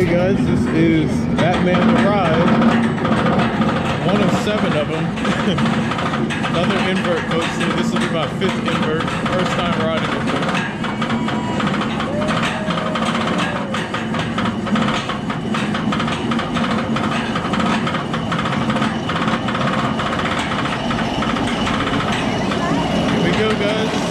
Okay guys, this is Batman the Ride. One of 7 of them. Another invert, folks. So this will be my 5th invert. First time riding with them. Here we go guys.